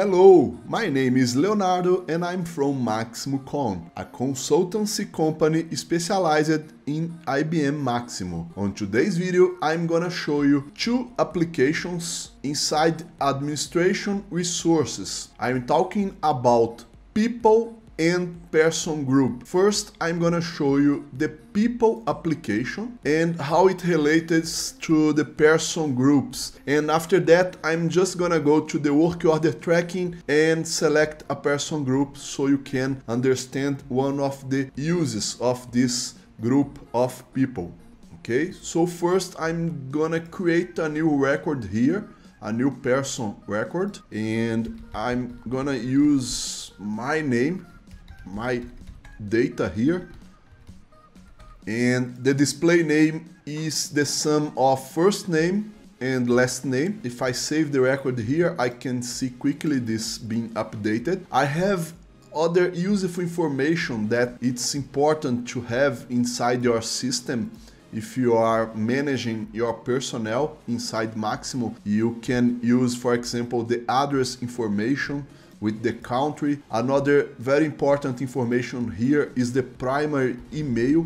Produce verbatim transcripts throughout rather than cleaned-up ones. Hello, my name is Leonardo and I'm from MaximoCon, a consultancy company specialized in I B M Maximo. On today's video, I'm gonna show you two applications inside administration resources. I'm talking about people and person group. First, I'm gonna show you the people application and how it relates to the person groups. And after that, I'm just gonna go to the work order tracking and select a person group so you can understand one of the uses of this group of people. Okay, so first I'm gonna create a new record here, a new person record, and I'm gonna use my name, my data here, and the display name is the sum of first name and last name. If I save the record here, I can see quickly this being updated. I have other useful information that it's important to have inside your system. If you are managing your personnel inside Maximo, you can use, for example, the address information with the country. Another very important information here is the primary email.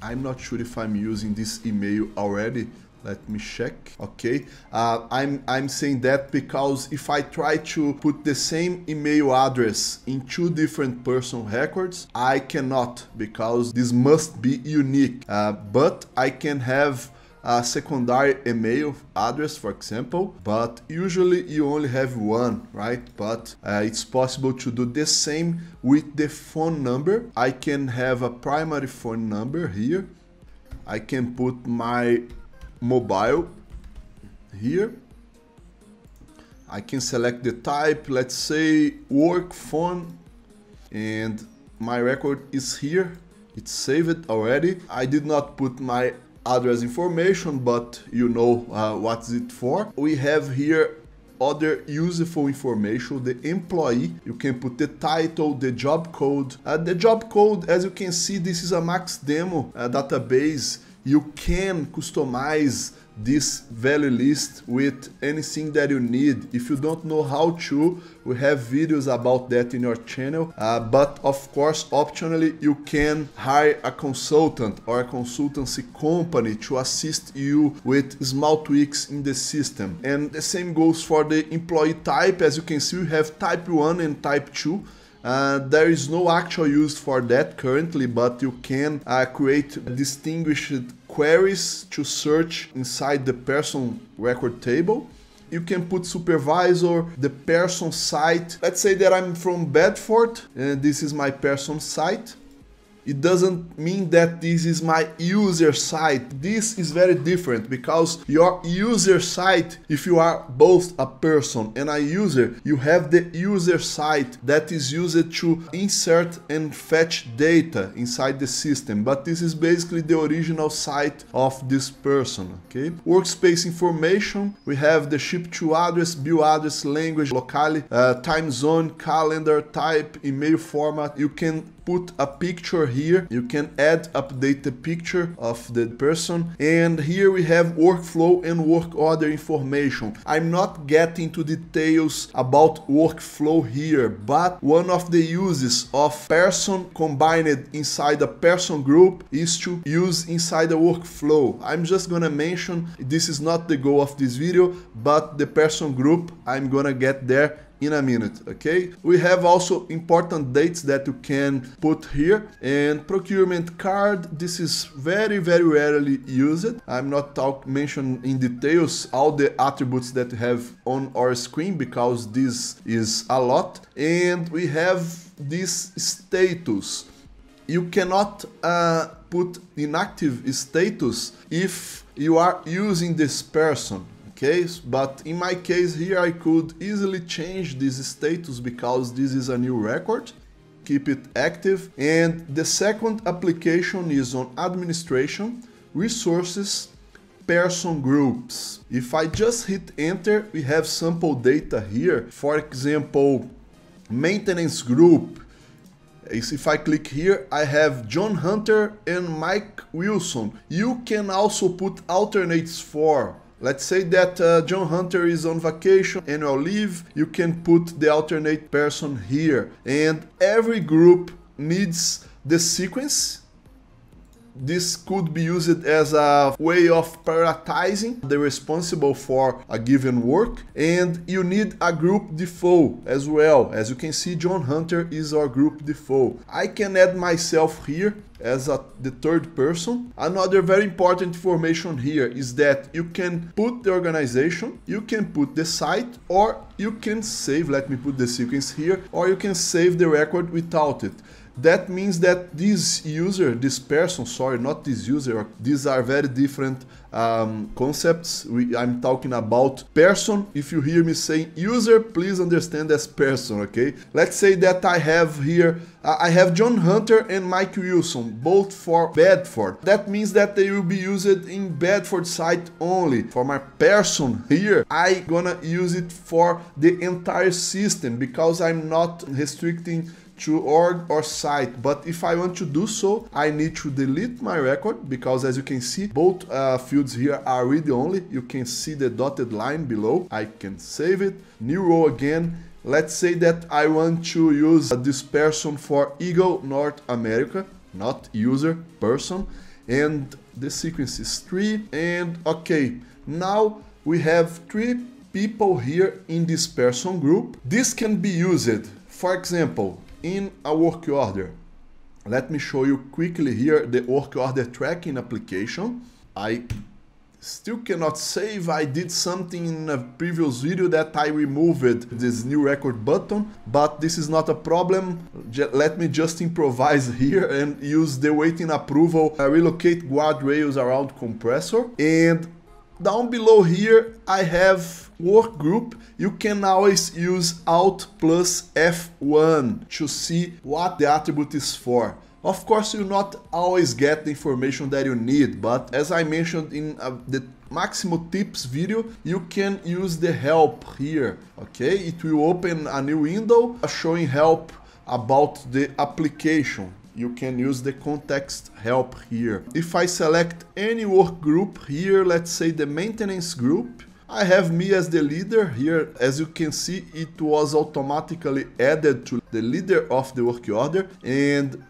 I'm not sure if I'm using this email already. Let me check. Okay, uh, I'm, I'm saying that because if I try to put the same email address in two different person records, I cannot, because this must be unique. Uh, but I can have a secondary email address, for example, but usually you only have one, right? But uh, it's possible to do the same with the phone number. I can have a primary phone number here. I can put my mobile here. I can select the type, let's say work phone, and my record is here. It's saved already. I did not put my address information, but you know uh, what's it for. We have here other useful information, the employee. You can put the title, the job code. Uh, the job code, as you can see, this is a Max Demo uh, database. You can customize this value list with anything that you need. If you don't know how to, we have videos about that in our channel, uh, but of course, optionally, you can hire a consultant or a consultancy company to assist you with small tweaks in the system. And the same goes for the employee type. As you can see, we have type one and type two. Uh, there is no actual use for that currently, but you can uh, create distinguished queries to search inside the person record table. You can put supervisor, the person site. Let's say that I'm from Bedford and this is my person site. It doesn't mean that this is my user site. This is very different, because your user site, if you are both a person and a user, you have the user site that is used to insert and fetch data inside the system. But this is basically the original site of this person, okay? Workspace information, we have the ship to address, bill address, language, locale, uh, time zone, calendar, type, email format. You can put a picture here, you can add, update the picture of the person, and here we have workflow and work order information. I'm not getting to details about workflow here, but one of the uses of person combined inside a person group is to use inside a workflow. I'm just gonna mention, this is not the goal of this video, but the person group, I'm gonna get there in a minute, okay? We have also important dates that you can put here, and procurement card. This is very, very rarely used. I'm not talk mentioned in details all the attributes that you have on our screen, because this is a lot. And we have this status. You cannot uh, put inactive status if you are using this person. Case, but in my case here I could easily change this status because this is a new record. Keep it active. And the second application is on administration, resources, person groups. If I just hit enter, we have sample data here. For example, maintenance group. If I click here, I have John Hunter and Mike Wilson. You can also put alternates for. Let's say that uh, John Hunter is on vacation, annual leave, you can put the alternate person here. And every group needs the sequence. This could be used as a way of prioritizing the responsible for a given work. And you need a group default as well. As you can see, John Hunter is our group default. I can add myself here as a, the third person. Another very important information here is that you can put the organization, you can put the site, or you can save, let me put the sequence here, or you can save the record without it. That means that this user, this person, sorry, not this user, these are very different um, concepts. We, I'm talking about person. If you hear me saying user, please understand as person, okay? Let's say that I have here, uh, I have John Hunter and Mike Wilson, both for Bedford. That means that they will be used in Bedford site only. For my person here, I'm gonna use it for the entire system because I'm not restricting to org or site, but if I want to do so, I need to delete my record because, as you can see, both uh, fields here are read only. You can see the dotted line below. I can save it, new row again. Let's say that I want to use uh, this person for Eagle North America, not user, person, and the sequence is three. And okay, now we have three people here in this person group. This can be used, for example, in a work order. Let me show you quickly here the work order tracking application. I still cannot save. I did something in a previous video that I removed this new record button, but this is not a problem. Let me just improvise here and use the waiting approval. I relocate guardrails around compressor. And down below here, I have work group. You can always use Alt plus F one to see what the attribute is for. Of course, you not always get the information that you need, but as I mentioned in uh, the Maximo tips video, you can use the help here, okay? It will open a new window showing help about the application. You can use the context help here. If I select any work group here, let's say the maintenance group, I have me as the leader here. As you can see, it was automatically added to the leader of the work order. And